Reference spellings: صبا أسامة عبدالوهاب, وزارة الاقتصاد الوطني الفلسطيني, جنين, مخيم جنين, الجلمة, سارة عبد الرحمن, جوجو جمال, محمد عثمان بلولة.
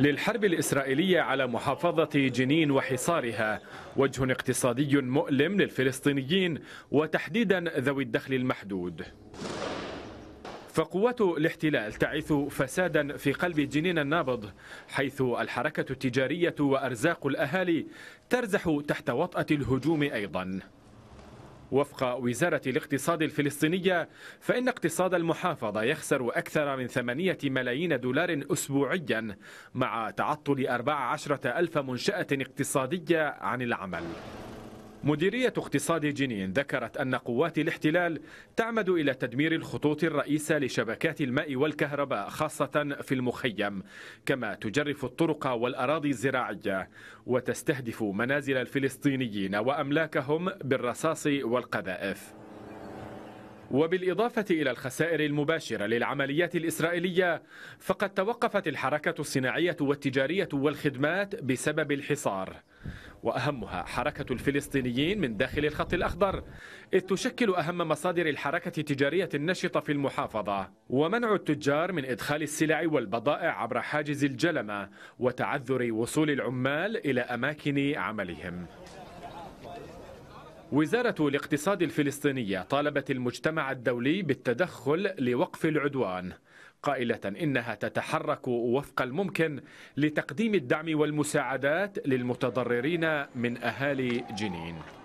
للحرب الإسرائيلية على محافظة جنين وحصارها وجه اقتصادي مؤلم للفلسطينيين وتحديدا ذوي الدخل المحدود. فقوات الاحتلال تعيث فسادا في قلب جنين النابض، حيث الحركة التجارية وأرزاق الأهالي ترزح تحت وطأة الهجوم أيضا. وفق وزارة الاقتصاد الفلسطينية فإن اقتصاد المحافظة يخسر أكثر من 8 ملايين دولار أسبوعيا، مع تعطل 14,000 منشأة اقتصادية عن العمل. مديرية اقتصاد جنين ذكرت أن قوات الاحتلال تعمد إلى تدمير الخطوط الرئيسة لشبكات الماء والكهرباء خاصة في المخيم، كما تجرف الطرق والأراضي الزراعية وتستهدف منازل الفلسطينيين وأملاكهم بالرصاص والقذائف. وبالإضافة إلى الخسائر المباشرة للعمليات الإسرائيلية، فقد توقفت الحركة الصناعية والتجارية والخدمات بسبب الحصار، وأهمها حركة الفلسطينيين من داخل الخط الأخضر، إذ تشكل أهم مصادر الحركة التجارية النشطة في المحافظة. ومنع التجار من إدخال السلع والبضائع عبر حاجز الجلمة وتعذر وصول العمال إلى أماكن عملهم. وزارة الاقتصاد الفلسطينية طالبت المجتمع الدولي بالتدخل لوقف العدوان، قائلة إنها تتحرك وفق الممكن لتقديم الدعم والمساعدات للمتضررين من أهالي جنين.